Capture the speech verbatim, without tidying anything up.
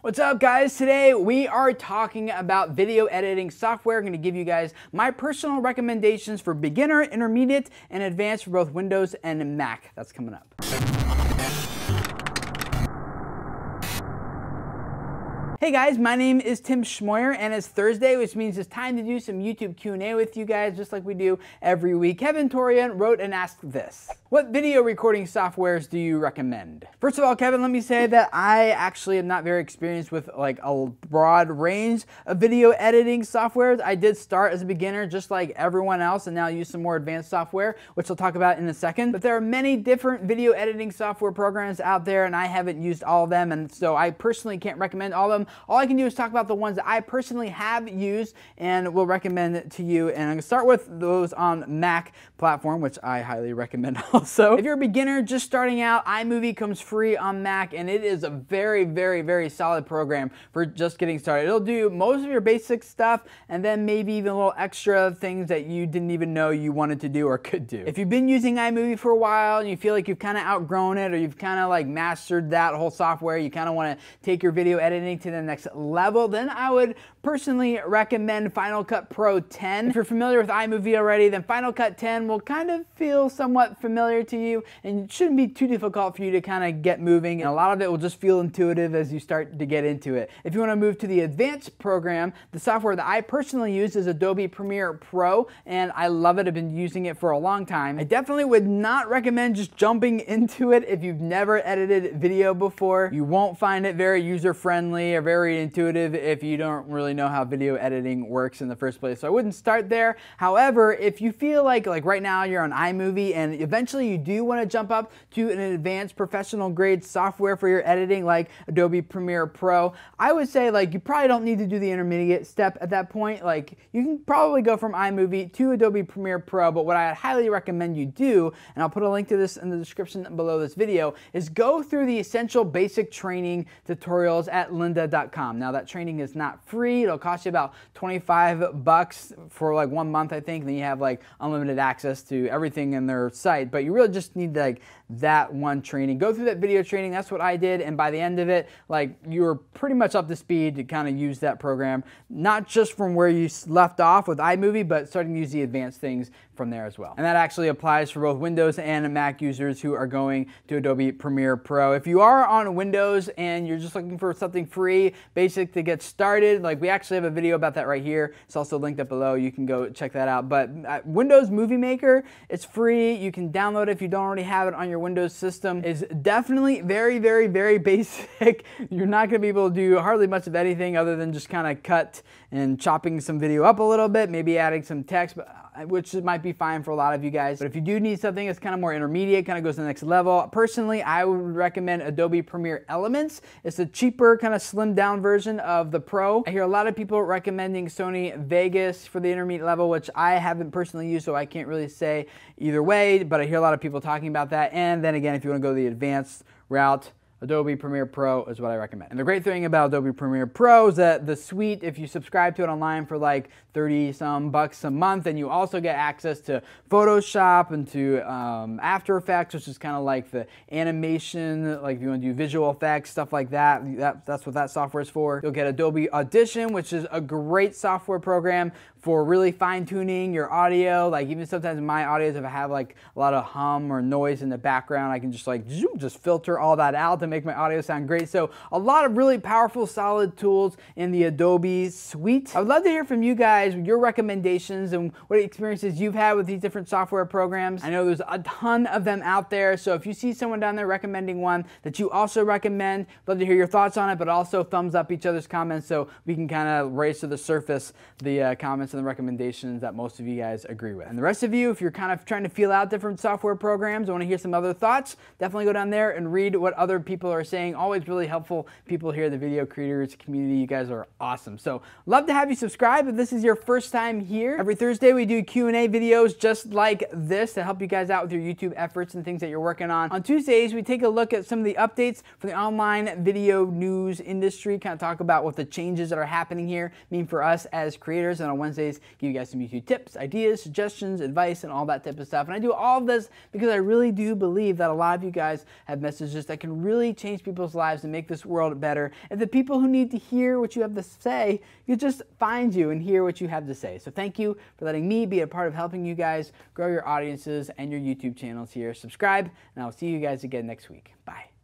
What's up guys? Today we are talking about video editing software. I'm going to give you guys my personal recommendations for beginner, intermediate, and advanced for both Windows and Mac. That's coming up. Hey guys, my name is Tim Schmoyer and it's Thursday, which means it's time to do some YouTube Q and A with you guys, just like we do every week. Kevin Torian wrote and asked this: what video recording softwares do you recommend? First of all, Kevin, let me say that I actually am not very experienced with like a broad range of video editing softwares. I did start as a beginner just like everyone else and now use some more advanced software, which I'll talk about in a second. But there are many different video editing software programs out there and I haven't used all of them, and so I personally can't recommend all of them. All I can do is talk about the ones that I personally have used and will recommend to you. And I'm gonna start with those on Mac platform, which I highly recommend also. If you're a beginner just starting out, iMovie comes free on Mac and it is a very, very, very solid program for just getting started. It'll do most of your basic stuff and then maybe even little extra things that you didn't even know you wanted to do or could do. If you've been using iMovie for a while and you feel like you've kind of outgrown it or you've kind of like mastered that whole software, you kind of want to take your video editing to the next level, then I would personally recommend Final Cut Pro ten. If you're familiar with iMovie already, then Final Cut ten will kind of feel somewhat familiar to you and it shouldn't be too difficult for you to kind of get moving, and a lot of it will just feel intuitive as you start to get into it. If you want to move to the advanced program, the software that I personally use is Adobe Premiere Pro and I love it. I've been using it for a long time. I definitely would not recommend just jumping into it if you've never edited video before. You won't find it very user-friendly or very very intuitive if you don't really know how video editing works in the first place. So I wouldn't start there. However, if you feel like like right now you're on iMovie and eventually you do want to jump up to an advanced professional grade software for your editing like Adobe Premiere Pro, I would say like you probably don't need to do the intermediate step at that point. Like you can probably go from iMovie to Adobe Premiere Pro, but what I highly recommend you do, and I'll put a link to this in the description below this video, is go through the essential basic training tutorials at Lynda dot com. Now that training is not free. It'll cost you about twenty-five bucks for like one month, I think. And then you have like unlimited access to everything in their site, but you really just need like that one training. Go through that video training. That's what I did. And by the end of it, like you were pretty much up to speed to kind of use that program, not just from where you left off with iMovie, but starting to use the advanced things from there as well. And that actually applies for both Windows and Mac users who are going to Adobe Premiere Pro. If you are on Windows and you're just looking for something free, basic to get started, like we actually have a video about that right here. It's also linked up below. You can go check that out. But Windows Movie Maker, it's free. You can download it if you don't already have it on your Windows system. It's definitely very, very, very basic. You're not gonna be able to do hardly much of anything other than just kind of cut and chopping some video up a little bit, maybe adding some text, but which might be fine for a lot of you guys. But if you do need something that's kind of more intermediate, kind of goes to the next level, personally, I would recommend Adobe Premiere Elements. It's a cheaper, kind of slimmed down version of the Pro. I hear a lot of people recommending Sony Vegas for the intermediate level, which I haven't personally used, so I can't really say either way, but I hear a lot of people talking about that. And then again, if you want to go the advanced route, Adobe Premiere Pro is what I recommend. And the great thing about Adobe Premiere Pro is that the suite, if you subscribe to it online for like thirty some bucks a month, and you also get access to Photoshop and to um, After Effects, which is kind of like the animation, like if you want to do visual effects, stuff like that, that, that's what that software is for. You'll get Adobe Audition, which is a great software program for really fine tuning your audio. Like even sometimes in my audios, if I have like a lot of hum or noise in the background, I can just like zoom, just filter all that out to make my audio sound great. So a lot of really powerful, solid tools in the Adobe suite. I would love to hear from you guys, your recommendations and what experiences you've had with these different software programs. I know there's a ton of them out there. So if you see someone down there recommending one that you also recommend, I'd love to hear your thoughts on it, but also thumbs up each other's comments so we can kind of raise to the surface the uh, comments and the recommendations that most of you guys agree with. And the rest of you, if you're kind of trying to feel out different software programs, I want to hear some other thoughts, definitely go down there and read what other people are saying. Always really helpful people here, the video creators community. You guys are awesome. So love to have you subscribe if this is your first time here. Every Thursday we do Q and A videos just like this to help you guys out with your YouTube efforts and things that you're working on. On Tuesdays we take a look at some of the updates for the online video news industry, kind of talk about what the changes that are happening here mean for us as creators. And on Wednesdays give you guys some YouTube tips, ideas, suggestions, advice, and all that type of stuff. And I do all of this because I really do believe that a lot of you guys have messages that can really really change people's lives and make this world better. And the people who need to hear what you have to say, you just find you and hear what you have to say. So thank you for letting me be a part of helping you guys grow your audiences and your YouTube channels here. Subscribe, and I'll see you guys again next week. Bye.